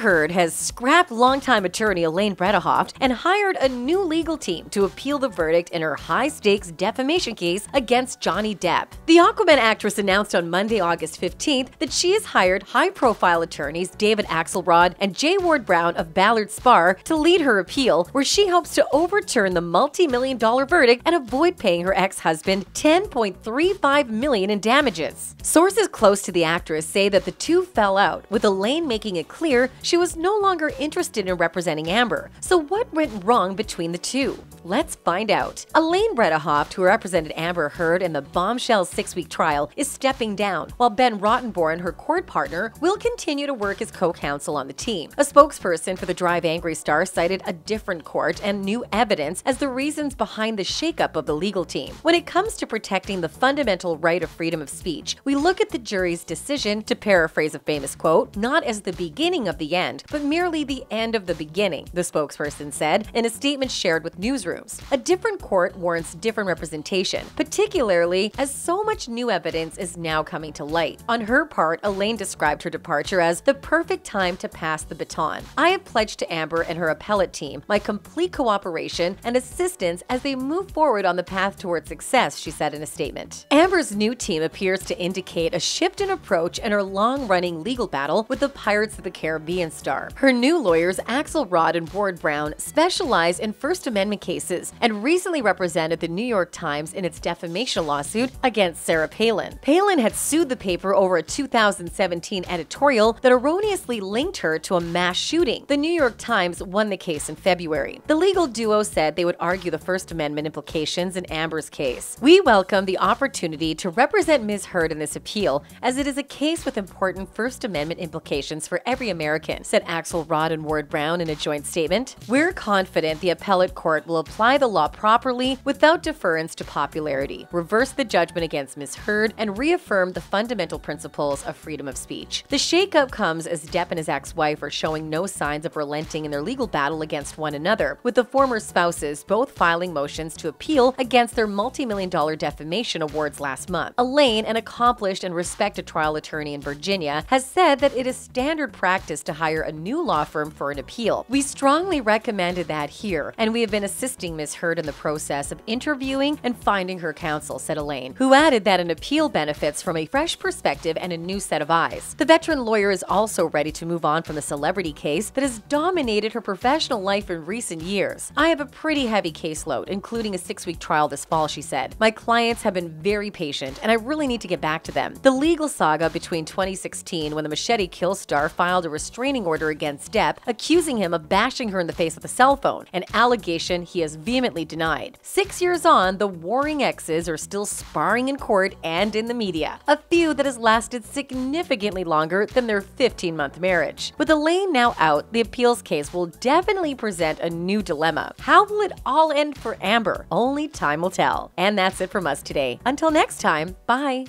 Heard has scrapped longtime attorney Elaine Bredehoft and hired a new legal team to appeal the verdict in her high-stakes defamation case against Johnny Depp. The Aquaman actress announced on Monday, August 15th, that she has hired high-profile attorneys David Axelrod and Jay Ward Brown of Ballard Spar to lead her appeal, where she hopes to overturn the multi-million-dollar verdict and avoid paying her ex-husband $10.35 million in damages. Sources close to the actress say that the two fell out, with Elaine making it clear she was no longer interested in representing Amber. So what went wrong between the two? Let's find out. Elaine Bredehoft, who represented Amber Heard in the bombshell six-week trial, is stepping down, while Ben Rottenborn, her court partner, will continue to work as co-counsel on the team. A spokesperson for the Drive Angry star cited a different court and new evidence as the reasons behind the shakeup of the legal team. When it comes to protecting the fundamental right of freedom of speech, we look at the jury's decision, to paraphrase a famous quote, not as the beginning of the end, but merely the end of the beginning, the spokesperson said in a statement shared with newsrooms. A different court warrants different representation, particularly as so much new evidence is now coming to light. On her part, Elaine described her departure as the perfect time to pass the baton. I have pledged to Amber and her appellate team my complete cooperation and assistance as they move forward on the path toward success, she said in a statement. Amber's new team appears to indicate a shift in approach in her long-running legal battle with the Pirates of the Caribbean star. Her new lawyers, Axelrod and Ward Brown, specialize in First Amendment cases and recently represented the New York Times in its defamation lawsuit against Sarah Palin. Palin had sued the paper over a 2017 editorial that erroneously linked her to a mass shooting. The New York Times won the case in February. The legal duo said they would argue the First Amendment implications in Amber's case. We welcome the opportunity to represent Ms. Heard in this appeal, as it is a case with important First Amendment implications for every American, said Axelrod and Ward Brown in a joint statement. We're confident the appellate court will apply the law properly without deference to popularity, reverse the judgment against Ms. Heard, and reaffirm the fundamental principles of freedom of speech. The shakeup comes as Depp and his ex-wife are showing no signs of relenting in their legal battle against one another, with the former spouses both filing motions to appeal against their multi-million-dollar defamation awards last month. Elaine, an accomplished and respected trial attorney in Virginia, has said that it is standard practice to hire a new law firm for an appeal. We strongly recommended that here, and we have been assisting Ms. Heard in the process of interviewing and finding her counsel, said Elaine, who added that an appeal benefits from a fresh perspective and a new set of eyes. The veteran lawyer is also ready to move on from the celebrity case that has dominated her professional life in recent years. I have a pretty heavy caseload, including a six-week trial this fall, she said. My clients have been very patient, and I really need to get back to them. The legal saga between 2016, when the Machete Kill star filed a restraining order against Depp, accusing him of bashing her in the face with a cell phone, an allegation he has vehemently denied. 6 years on, the warring exes are still sparring in court and in the media, a feud that has lasted significantly longer than their 15-month marriage. With Elaine now out, the appeals case will definitely present a new dilemma. How will it all end for Amber? Only time will tell. And that's it from us today. Until next time, bye!